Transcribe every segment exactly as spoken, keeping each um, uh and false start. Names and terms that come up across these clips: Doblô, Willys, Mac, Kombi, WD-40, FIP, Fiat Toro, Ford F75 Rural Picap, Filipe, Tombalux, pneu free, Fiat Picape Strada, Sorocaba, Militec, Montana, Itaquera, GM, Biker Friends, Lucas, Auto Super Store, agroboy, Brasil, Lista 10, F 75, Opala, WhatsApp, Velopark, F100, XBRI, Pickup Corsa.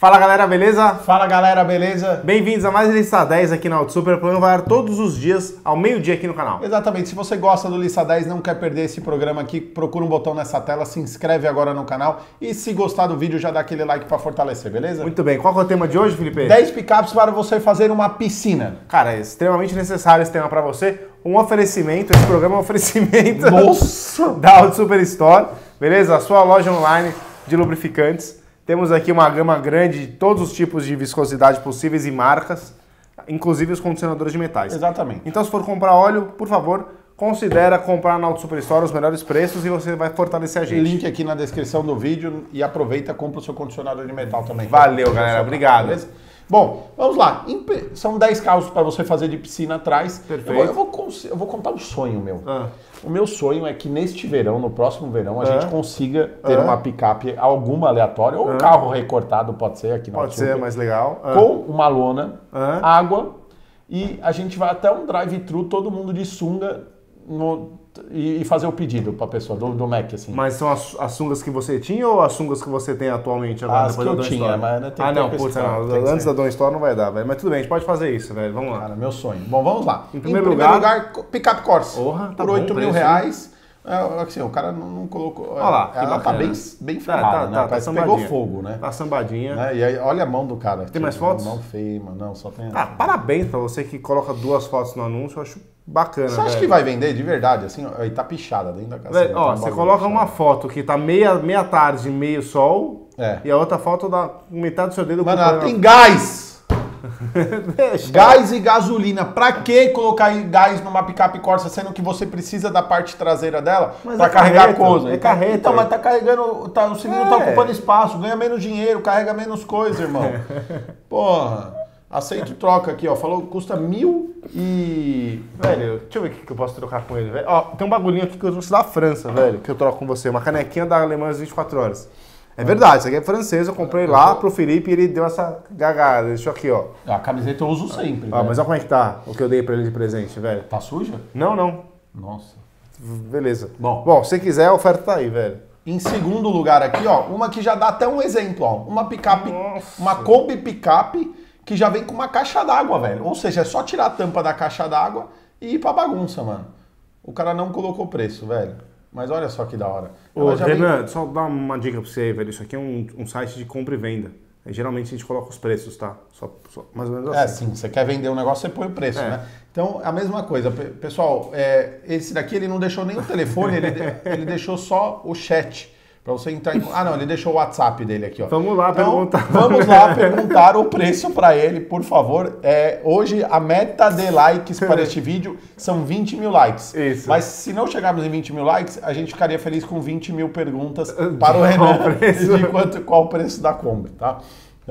Fala galera, beleza? Fala galera, beleza? Bem-vindos a mais Lista dez aqui na Auto Super. O programa vai ar todos os dias, ao meio-dia aqui no canal. Exatamente, se você gosta do Lista dez e não quer perder esse programa aqui, procura um botão nessa tela, se inscreve agora no canal e se gostar do vídeo já dá aquele like pra fortalecer, beleza? Muito bem, qual é o tema de hoje, Felipe? dez picapes para você fazer uma piscina. Cara, é extremamente necessário esse tema pra você. Um oferecimento, esse programa é um oferecimento Nossa! da Auto Super Store, beleza? A sua loja online de lubrificantes. Temos aqui uma gama grande de todos os tipos de viscosidade possíveis e marcas, inclusive os condicionadores de metais. Exatamente. Então, se for comprar óleo, por favor, considera comprar na Auto Super Store os melhores preços e você vai fortalecer a gente. Link aqui na descrição do vídeo e aproveita e compra o seu condicionador de metal também. Valeu, galera. Obrigado. Beleza? Bom, vamos lá. São dez carros para você fazer de piscina atrás. Perfeito. Eu vou, eu vou, eu vou contar um sonho meu. Ah. O meu sonho é que neste verão, no próximo verão, a ah. gente consiga ter ah. uma picape, alguma aleatória, ou ah. um carro recortado, pode ser aqui na Pode ser, mais legal. Ah. Com uma lona, ah. água, e a gente vai até um drive-thru, todo mundo de sunga, no, e, e fazer o pedido para a pessoa, do, do Mac, assim. Mas são as, as sungas que você tinha ou as sungas que você tem atualmente? Agora, as que eu tinha, mas não tem Ah, não, puta, não. Antes da Don Store não vai dar, velho. Mas tudo bem, a gente pode fazer isso, velho. Vamos lá. Cara, meu sonho. Bom, vamos lá. Em primeiro, em primeiro lugar, lugar Pickup Corsa. Porra, tá por oito mil reais. É, assim, o cara não colocou... Olha lá, ela bacana. Tá bem, bem filmada, tá, tá, né? Tá, tá, tá pegou fogo, né? Tá sambadinha. Né? E aí, olha a mão do cara. Tem tipo, mais fotos? Mão feia, mano. Não, só tem... Ah, parabéns pra você que coloca duas fotos no anúncio, eu acho bacana. Você acha velho. que vai vender de verdade? Assim, ó, e tá pichada dentro da casa. Velho, ó, você coloca uma foto que tá meia, meia tarde, meio sol, é. e a outra foto dá metade do seu dedo. Mano, ela tem gás! Gás e gasolina. Pra que colocar gás numa picape Corsa, sendo que você precisa da parte traseira dela mas pra é carregar carreta, coisa? É então, carreta. Então, mas tá carregando. Tá, o cilindro é. tá ocupando espaço, ganha menos dinheiro, carrega menos coisa, irmão. Porra. Aceito troca aqui, ó. Falou custa mil e... Velho, deixa eu ver o que eu posso trocar com ele, velho. Ó, tem um bagulhinho aqui que eu trouxe da França, velho, que eu troco com você. Uma canequinha da Alemanha às vinte e quatro horas. É verdade, isso aqui é francês. Eu comprei eu lá tô... pro Felipe e ele deu essa gagada. Deixou aqui, ó. A camiseta eu uso sempre, ó, mas olha como é que tá o que eu dei pra ele de presente, velho. Tá suja? Não, não. Nossa. Beleza. Bom, Bom se quiser, a oferta tá aí, velho. Em segundo lugar aqui, ó, uma que já dá até um exemplo, ó. Uma picape, Nossa. uma Kombi picape... que já vem com uma caixa d'água, velho. Ou seja, é só tirar a tampa da caixa d'água e ir pra bagunça, mano. O cara não colocou preço, velho. Mas olha só que da hora. Ô, Renan, vem... só dar uma dica pra você, velho. Isso aqui é um, um site de compra e venda. E, geralmente a gente coloca os preços, tá? Só, só mais ou menos assim. É, sim. Você quer vender um negócio, você põe o preço, é. né? Então, a mesma coisa. Pessoal, é, esse daqui ele não deixou nem o telefone, ele, ele deixou só o chat. Pra você entrar em... Ah, não, ele deixou o WhatsApp dele aqui, ó. Vamos lá então, perguntar. Vamos lá perguntar o preço para ele, por favor. É, hoje, a meta de likes para este vídeo são vinte mil likes. Isso. Mas se não chegarmos em vinte mil likes, a gente ficaria feliz com vinte mil perguntas para o Renan. Qual o preço? De quanto, qual o preço da Kombi, tá?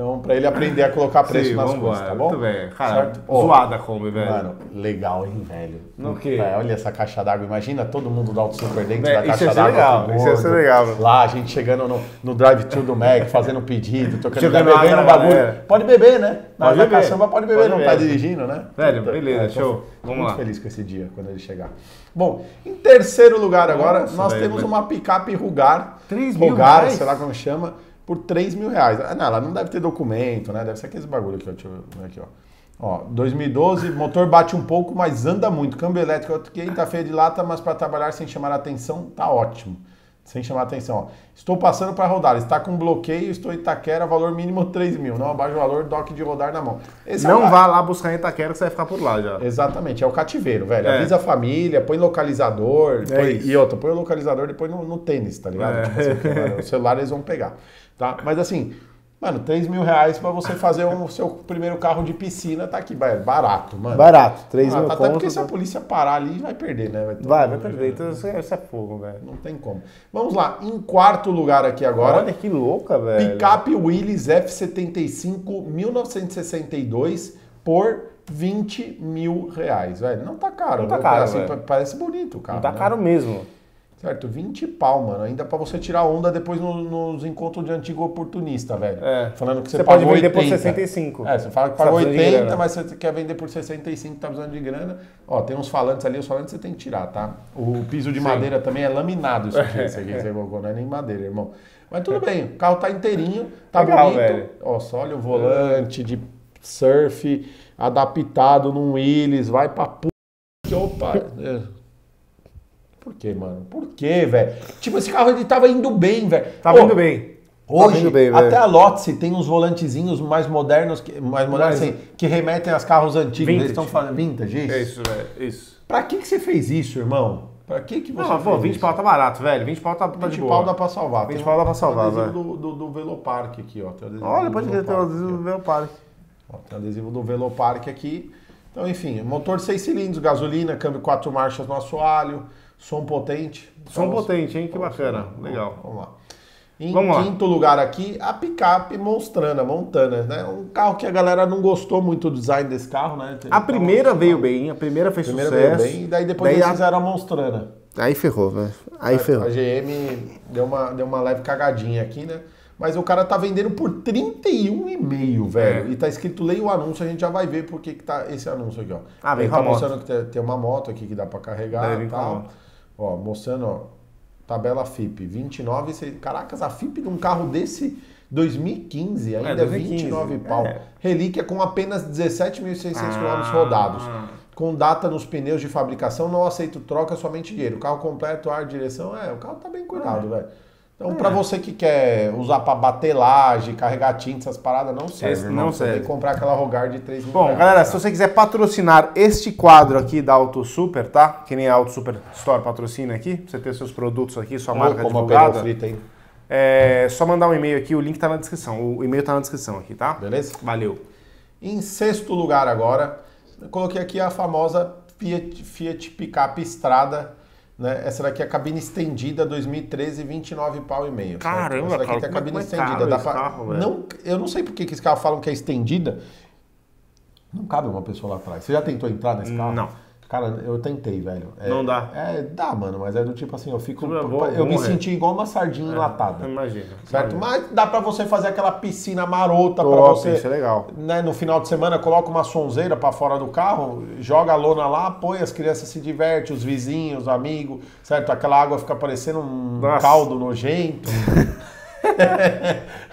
Então, para ele aprender a colocar preço Sim, nas coisas, tá bom? Muito bem. Cara, oh, zoada a Kombi, velho. Mano, legal, hein, velho? No quê? Vé, olha essa caixa d'água. Imagina todo mundo do Auto Super dentro Vé, da caixa d'água. Isso ia ser legal. Lá, a gente chegando no, no drive-thru do Mac, fazendo pedido, tocando bebendo um bagulho. Galera. Pode beber, né? Na caçamba pode beber, pode não beber. Tá dirigindo, né? Velho, beleza, é, show. Tô Vamos muito lá. feliz com esse dia, quando ele chegar. Bom, em terceiro lugar agora, Nossa, nós velho, temos velho. uma picape Rugar. três mil reais? Sei lá como chama. Por três mil reais. Ah, não, ela não deve ter documento, né? Deve ser aquele bagulho aqui, ó. Deixa eu ver aqui, ó. Ó, dois mil e doze, motor bate um pouco, mas anda muito. Câmbio elétrico, ok, tá feia de lata, mas para trabalhar sem chamar a atenção, tá ótimo. Sem chamar a atenção, ó. Estou passando para rodar, está com bloqueio, estou em Itaquera, valor mínimo três mil. Não abaixo o valor, doc de rodar na mão. Esse não é vá lá buscar em Itaquera que você vai ficar por lá já. Exatamente, é o cativeiro, velho. É. Avisa a família, põe localizador, é põe... e outra, põe o localizador depois no, no tênis, tá ligado? É. Tipo assim, mano, o celular eles vão pegar. Tá? Mas assim, mano, três mil reais pra você fazer o um, seu primeiro carro de piscina, tá aqui, barato, mano. Barato, três mil. Até conto, porque tá... se a polícia parar ali, vai perder, né? Vai, vai, vai perder, então isso é fogo, velho. Não tem como. Vamos lá, em quarto lugar aqui agora. Olha que louca, velho. Picape Willys F setenta e cinco mil novecentos e sessenta e dois por... vinte mil reais, velho. Não tá caro. Não tá caro, assim, parece bonito o carro. Não tá né? caro mesmo. Certo, vinte pau, mano. Ainda pra você tirar onda depois no, nos encontros de antigo oportunista, velho. É. Falando que você, você pagou pode vender oitenta. Por sessenta e cinco. É, você fala que pagou oitenta, mas você quer vender por sessenta e cinco, tá precisando de grana. Ó, tem uns falantes ali, os falantes você tem que tirar, tá? O piso de Sim. madeira também é laminado, isso aqui. Isso aqui, é. Você colocou, não é nem madeira, irmão. Mas tudo bem, o carro tá inteirinho, tá legal, bonito. Velho. Ó, só olha o volante de surf, adaptado num Willys, vai pra puta. Opa! Por que, mano? Por que, velho? Tipo, esse carro ele tava indo bem, velho. Tava Ô, indo bem. Hoje, tá bem, até a Lotse tem uns volantezinhos mais modernos, que, mais modernos assim, que remetem aos carros antigos. Vintage. Eles estão falando vintage, isso? É isso, velho. Isso. Pra que, que você fez isso, irmão? Pra que que você Não, pô, vinte pau tá barato, velho. vinte pau tá, tá de boa. vinte pau dá pra salvar. vinte pau dá pra salvar, velho. Tem o adesivo do, do, do Velopark aqui, ó. Olha, pode ter o adesivo do Velopark. Ó, tem o adesivo do Velopark aqui. Então, enfim, motor seis cilindros, gasolina, câmbio quatro marchas no assoalho, som potente. Som Vamos... potente, hein? Que bacana. Legal. Vamos lá. Em Vamos quinto lá. lugar aqui, a picape Monstrana, Montana, né? Um carro que a galera não gostou muito do design desse carro, né? Tem a primeira veio bem, a primeira fez primeira sucesso. Veio bem, e daí depois daí eles a... fizeram a Monstrana. Aí ferrou, velho. Aí a, ferrou. A G M deu uma, deu uma leve cagadinha aqui, né? Mas o cara tá vendendo por trinta e um e meio, velho. É. E tá escrito, leia o anúncio, a gente já vai ver por que que tá esse anúncio aqui, ó. Ah, vem com a moto. Tá mostrando que tem uma moto aqui que dá pra carregar e tal. Ó, mostrando, ó, tabela F I P, vinte e nove... Caracas, a F I P de um carro desse dois mil e quinze, ainda é, dois mil e quinze, vinte e nove pau. É. Relíquia com apenas dezessete mil e seiscentos quilômetros rodados. Com data nos pneus de fabricação, não aceito troca, somente dinheiro. O carro completo, ar, direção... É, o carro tá bem cuidado, é. velho. Então, é. para você que quer usar para batelagem, carregar tinta, essas paradas, não serve. Esse não serve. Tem que comprar aquela Rogar de três mil. Bom, reais, galera, tá? Se você quiser patrocinar este quadro aqui da Auto Super, tá? Que nem a Auto Super Store patrocina aqui. Pra você ter seus produtos aqui, sua oh, marca como divulgada. A frita, hein? É só mandar um e-mail aqui, o link tá na descrição. O e-mail tá na descrição aqui, tá? Beleza? Valeu. Em sexto lugar agora, eu coloquei aqui a famosa Fiat, Fiat Picape Strada. Né? Essa daqui é a cabine estendida dois mil e treze, vinte e nove pau e meio. Caramba, essa daqui cara, tem a cabine estendida. Dá pra... carro, não, eu não sei porque que esse carro falam que é estendida. Não cabe uma pessoa lá atrás. Você já tentou entrar nesse carro? Não. Cara, eu tentei, velho. É, não dá. É, dá, mano, mas é do tipo assim, eu fico. Eu, vou, eu vou me morrer. senti igual uma sardinha é, enlatada. Imagina. Certo? Imagina. Mas dá pra você fazer aquela piscina marota para você. Isso é legal. Né, no final de semana, coloca uma sonzeira pra fora do carro, joga a lona lá, põe, as crianças se divertem, os vizinhos, os amigos, certo? Aquela água fica parecendo um Nossa. caldo nojento.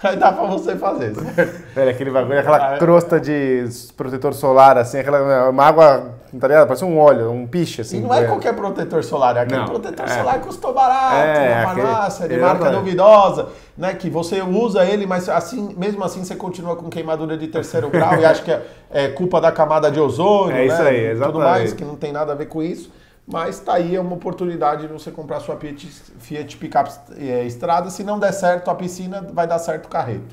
Aí dá pra você fazer, certo? É, aquele bagulho, aquela crosta de protetor solar, assim, aquela uma água, tá ligado? Parece um óleo, um piche, assim. E não é, é qualquer protetor solar, é aquele não, protetor é. solar custou barato, é, na farmácia, aquele... de marca Exatamente. duvidosa, né? Que você usa ele, mas assim, mesmo assim você continua com queimadura de terceiro grau e acha que é, é culpa da camada de ozônio, é isso né? aí, exatamente. Tudo mais, que não tem nada a ver com isso. Mas tá aí uma oportunidade de você comprar sua Fiat, Fiat Picape Strada. Se não der certo a piscina, vai dar certo o carreto.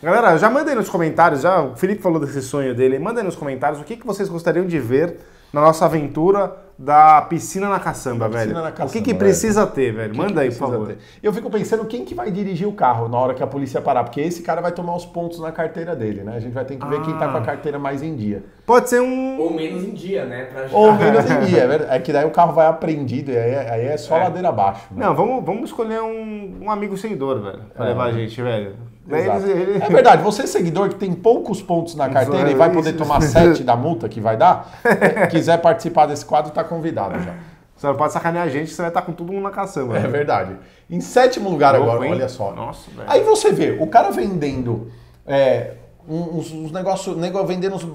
Galera, já mandem nos comentários, já o Felipe falou desse sonho dele. Mandem nos comentários o que, que vocês gostariam de ver na nossa aventura da piscina na caçamba, piscina velho. Na caçamba, o que, que precisa velho. ter, velho? Que Manda que aí, por favor. Ter? Eu fico pensando quem que vai dirigir o carro na hora que a polícia parar, porque esse cara vai tomar os pontos na carteira dele, né? A gente vai ter que ver ah. quem tá com a carteira mais em dia. Pode ser um... Ou menos em dia, né? Pra... Ou menos em dia, é verdade. É que daí o carro vai apreendido e aí, aí é só é. ladeira abaixo. Né? Não, vamos, vamos escolher um, um amigo seguidor, velho, pra é. levar a gente, velho. Ele... É verdade, você seguidor que tem poucos pontos na carteira Exato. e vai poder tomar sete da multa que vai dar, quiser participar desse quadro, tá convidado já. Você não pode sacanear a gente, você vai estar com todo mundo na caçamba. É velho. verdade. Em sétimo lugar Novo, agora, hein? olha só. Nossa, velho. Aí você vê, o cara vendendo é, uns, uns negócios, vendendo uns,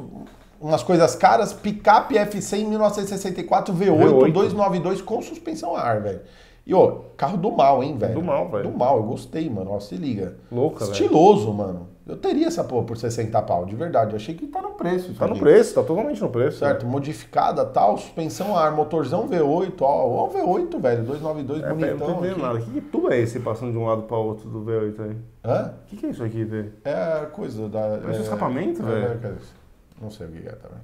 umas coisas caras, picape F cem mil novecentos e sessenta e quatro V oito, V oito duzentos e noventa e dois com suspensão a ar, velho. E, ó, carro do mal, hein, velho? Do mal, velho. Do mal, eu gostei, mano. Ó, se liga. Louca, Estiloso, velho. mano. Eu teria essa porra por sessenta pau, de verdade. Eu achei que tá no preço. Tá no digo. preço, tá totalmente no preço. Certo, né? Modificada, tal, suspensão a ar, motorzão V oito, ó. Ó o V oito, velho, duzentos e noventa e dois, é, bonitão. Não tô vendo nada. O que, que tu é esse passando de um lado pra outro do V oito aí? Hã? O que, que é isso aqui, velho? É coisa da... Parece é, um escapamento, é, velho. É, não sei o que é também.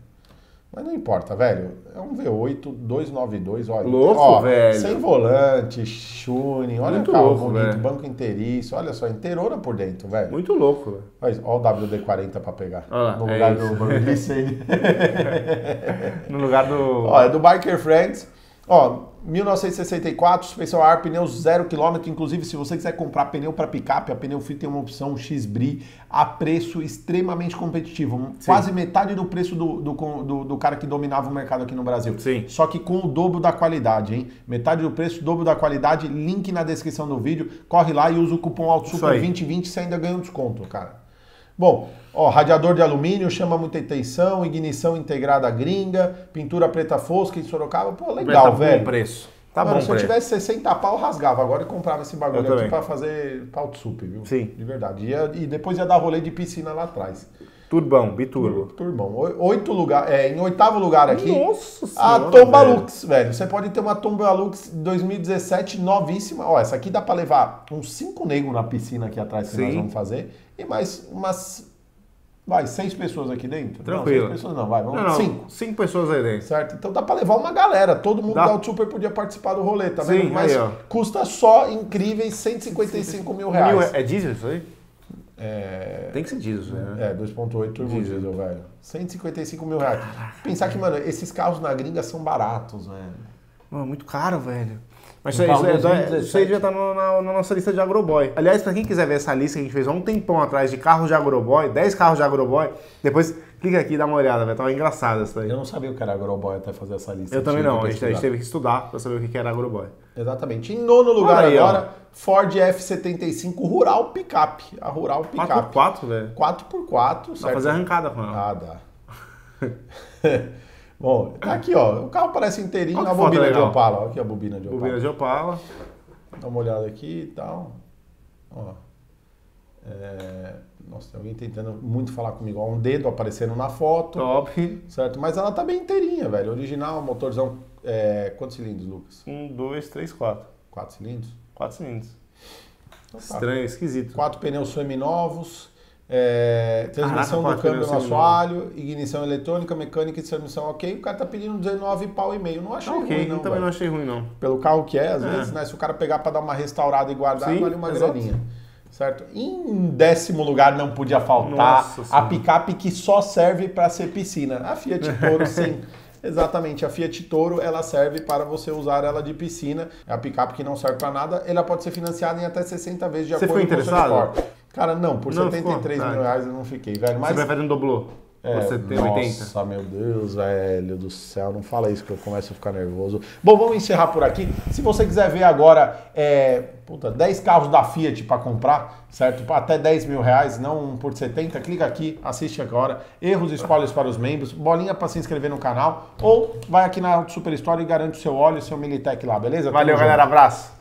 Mas não importa, velho. É um V oito duzentos e noventa e dois, olha. Louco, ó, velho. Sem volante, tuning, olha o carro bonito, velho. Banco inteiriço, olha só, inteirona por dentro, velho. Muito louco, velho. Mas, olha o W D quarenta pra pegar. Olha lá, no, lugar é do... no lugar do... Ó, é do Biker Friends. Ó, mil novecentos e sessenta e quatro, suspensão a ar, pneus zero quilômetro, inclusive se você quiser comprar pneu para picape, a pneu free tem uma opção X B R I a preço extremamente competitivo, sim, quase metade do preço do, do, do, do cara que dominava o mercado aqui no Brasil, sim, só que com o dobro da qualidade, hein? Metade do preço, dobro da qualidade, link na descrição do vídeo, corre lá e usa o cupom AutoSuper vinte vinte, você ainda ganha um desconto, cara. Bom, ó, radiador de alumínio, chama muita atenção, ignição integrada gringa, pintura preta fosca em Sorocaba, pô, legal, tá velho. Tá bom preço. Tá Mano, bom se preço. eu tivesse sessenta pau, eu rasgava agora e comprava esse bagulho eu aqui para fazer Auto Super, viu? Sim. De verdade. Ia, e depois ia dar rolê de piscina lá atrás. Turbão, biturbo. Turbão. Oito lugar, é, em oitavo lugar aqui, Nossa senhora, a Tombalux, velho. velho. Você pode ter uma Tombalux dois mil e dezessete novíssima. Ó, essa aqui dá para levar uns cinco negros na piscina aqui atrás que Sim. nós vamos fazer. E mais umas, vai, seis pessoas aqui dentro? Tranquilo. Não, seis pessoas não, vai, vamos, não, não, cinco. Cinco pessoas aí dentro. Certo? Então dá pra levar uma galera, todo mundo dá. da Auto Super podia participar do rolê, tá vendo? Sim, mas aí, custa só incríveis cento e cinquenta e cinco mil reais. É diesel isso aí? É... Tem que ser diesel, né? É, dois ponto oito turbo diesel, diesel, velho. cento e cinquenta e cinco mil reais. Caraca, Pensar velho. que, mano, esses carros na gringa são baratos, velho. Mano, muito caro, velho. Mas isso aí, isso, aí, isso aí já tá no, na, na nossa lista de agroboy. Aliás, para quem quiser ver essa lista que a gente fez há um tempão atrás de carros de agroboy, dez carros de agroboy, depois clica aqui e dá uma olhada, vai estar engraçada essa daí. Eu não sabia o que era agroboy até fazer essa lista. Eu também não, a gente, a gente teve que estudar para saber o que era agroboy. Exatamente. Em nono lugar aí, agora, ó, Ford F setenta e cinco Rural Picap. A Rural Picap. quatro por quatro, velho. quatro por quatro, certo? Dá fazer arrancada com ela. Ah, dá. Bom, tá aqui, ó. O carro parece inteirinho. Olha a bobina legal. de Opala. Olha aqui a bobina de Opala. Bobina de Opala. Dá uma olhada aqui e tal. Ó. É... Nossa, tem alguém tentando muito falar comigo. Ó, um dedo aparecendo na foto. Top. Certo? Mas ela tá bem inteirinha, velho. Original, motorzão. É... Quantos cilindros, Lucas? Um, dois, três, quatro. Quatro cilindros? Quatro cilindros. Então, tá. Estranho, esquisito. Quatro pneus semi-novos. É, transmissão Caraca, do câmbio no assoalho, ignição eletrônica, mecânica e transmissão ok. O cara tá pedindo dezenove pau e meio. Não achei okay, ruim não, também velho. não achei ruim não. Pelo carro que é, às é. vezes, né? Se o cara pegar para dar uma restaurada e guardar, Sim, vale uma exato. graninha. Certo? Em décimo lugar não podia faltar Nossa, a picape que só serve para ser piscina. A Fiat Toro, sim. Exatamente, a Fiat Toro, ela serve para você usar ela de piscina. É a picape que não serve para nada. Ela pode ser financiada em até sessenta vezes de acordo com o seu esporte. Cara, não, por não, setenta e três mil reais eu não fiquei, velho. Mas... Você prefere um Doblô? É, por setenta, oitenta. Nossa, meu Deus, velho do céu. Não fala isso que eu começo a ficar nervoso. Bom, vamos encerrar por aqui. Se você quiser ver agora é, puta, dez carros da Fiat para comprar, certo? Até dez mil reais, não por setenta. Clica aqui, assiste agora. Erros e spoilers para os membros. Bolinha para se inscrever no canal. Ou vai aqui na Auto Super Store e garante o seu óleo e seu Militec lá, beleza? Valeu, galera. Abraço.